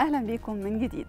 أهلا بكم من جديد.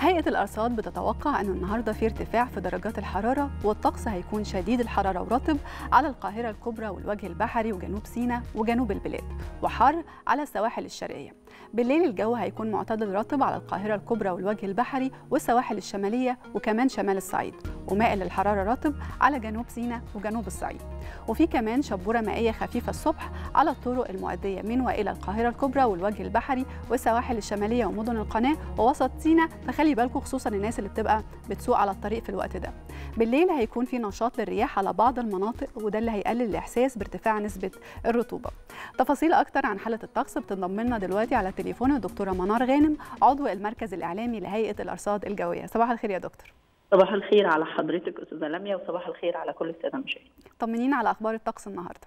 هيئة الأرصاد بتتوقع أن النهاردة في ارتفاع في درجات الحرارة، والطقس هيكون شديد الحرارة ورطب على القاهرة الكبرى والوجه البحري وجنوب سيناء وجنوب البلاد، وحر على السواحل الشرقية. بالليل الجو هيكون معتدل رطب على القاهرة الكبرى والوجه البحري والسواحل الشمالية وكمان شمال الصعيد، ومائل الحرارة رطب على جنوب سيناء وجنوب الصعيد، وفي كمان شبورة مائية خفيفة الصبح على الطرق المؤدية من وإلى القاهرة الكبرى والوجه البحري والسواحل الشمالية ومدن القناة ووسط سيناء، فخلي بالكم خصوصا الناس اللي بتبقى بتسوق على الطريق في الوقت ده. بالليل هيكون في نشاط للرياح على بعض المناطق، وده اللي هيقلل الإحساس بارتفاع نسبة الرطوبة. تفاصيل أكتر عن حالة الطقس بتنضم لنا دلوقتي على تليفون الدكتورة منار غانم، عضو المركز الإعلامي لهيئة الأرصاد الجوية. صباح الخير يا دكتور. صباح الخير على حضرتك أستاذة لميا، وصباح الخير على كل السادة المشاهدين. طمنينا على أخبار الطقس النهارده.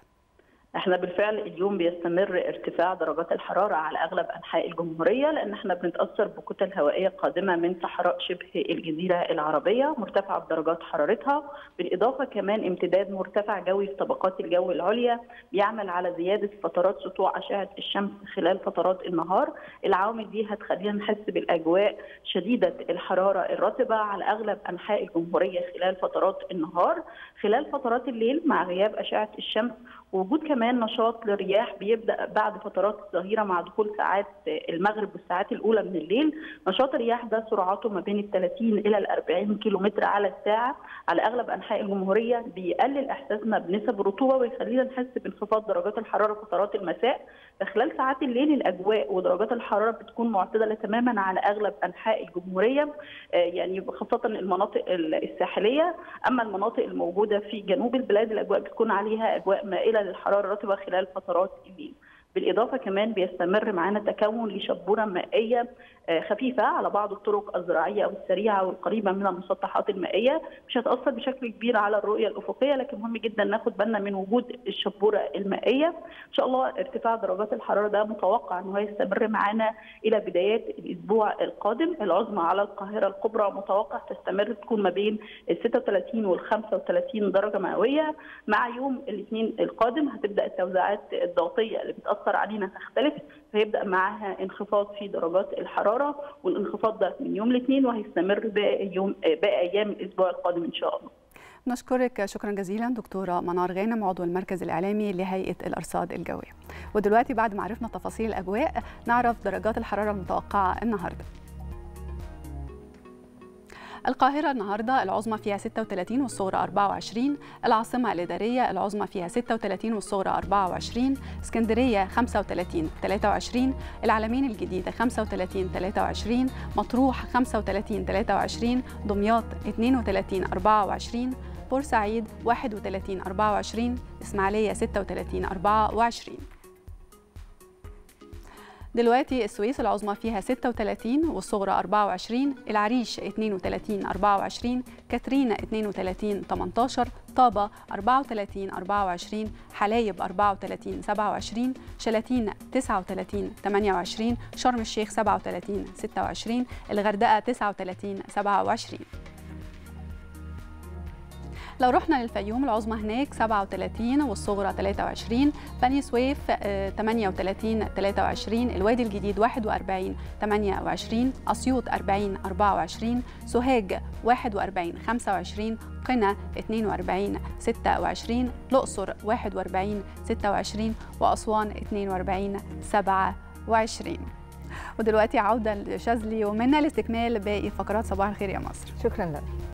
احنا بالفعل اليوم بيستمر ارتفاع درجات الحرارة على أغلب أنحاء الجمهورية، لأن احنا بنتأثر بكتل هوائية قادمة من صحراء شبه الجزيرة العربية مرتفعة بدرجات حرارتها، بالإضافة كمان امتداد مرتفع جوي في طبقات الجو العليا بيعمل على زيادة فترات سطوع أشعة الشمس خلال فترات النهار. العوامل دي هتخلينا نحس بالأجواء شديدة الحرارة الرطبة على أغلب أنحاء الجمهورية خلال فترات النهار. خلال فترات الليل مع غياب أشعة الشمس ووجود كمان نشاط للرياح بيبدأ بعد فترات الظهيرة مع دخول ساعات المغرب والساعات الأولى من الليل. نشاط الرياح ده سرعته ما بين ال 30 إلى ال 40 كيلومتر على الساعة على أغلب أنحاء الجمهورية، بيقلل إحساسنا بنسب الرطوبة ويخلينا نحس بانخفاض درجات الحرارة فترات المساء. فخلال ساعات الليل الأجواء ودرجات الحرارة بتكون معتدلة تماما على أغلب أنحاء الجمهورية، يعني خاصة المناطق الساحلية. أما المناطق الموجودة في جنوب البلاد الأجواء بتكون عليها أجواء مائلة للحرارة الرطبة خلال فترات الليل. بالإضافة كمان بيستمر معانا تكون لشبورة مائية خفيفة على بعض الطرق الزراعية أو السريعة والقريبة من المسطحات المائية، مش هتأثر بشكل كبير على الرؤية الأفقية، لكن مهم جدا ناخد بالنا من وجود الشبورة المائية. إن شاء الله ارتفاع درجات الحرارة ده متوقع أنه هيستمر معانا إلى بدايات الأسبوع القادم. العظمى على القاهرة الكبرى متوقع تستمر تكون ما بين ال 36 وال 35 درجة مئوية. مع يوم الاثنين القادم هتبدأ التوزيعات الضغطية اللي بتأثر علينا تختلف، فيبدأ معاها انخفاض في درجات الحرارة، والانخفاض ده من يوم الاثنين وهيستمر باقي أيام الأسبوع القادم إن شاء الله. نشكرك شكرا جزيلا دكتورة منار غانم، عضو المركز الإعلامي لهيئة الأرصاد الجوية. ودلوقتي بعد ما عرفنا تفاصيل الأجواء نعرف درجات الحرارة المتوقعة النهارده. القاهرة النهارده العظمى فيها 36 والصغرى 24، العاصمة الإدارية العظمى فيها 36 والصغرى 24، اسكندرية 35 23، العلمين الجديدة 35 23، مطروح 35 23، دمياط 32 24، بورسعيد 31 24، إسماعيلية 36 24. دلوقتي السويس العظمى فيها 36 والصغرى 24، العريش 32 24، كاترينا 32 18، طابة 34 24، حلايب 34 27، شلاتين 39 28، شرم الشيخ 37 26، الغردقة 39 27. لو رحنا للفيوم العظمى هناك 37 والصغرى 23، بني سويف 38 23، الوادي الجديد 41 28، اسيوط 40 24، سوهاج 41 25، قنا 42 26، الاقصر 41 26، واسوان 42 27. ودلوقتي عوده لشاذلي ومنى لاستكمال باقي فقرات صباح الخير يا مصر. شكرا لك.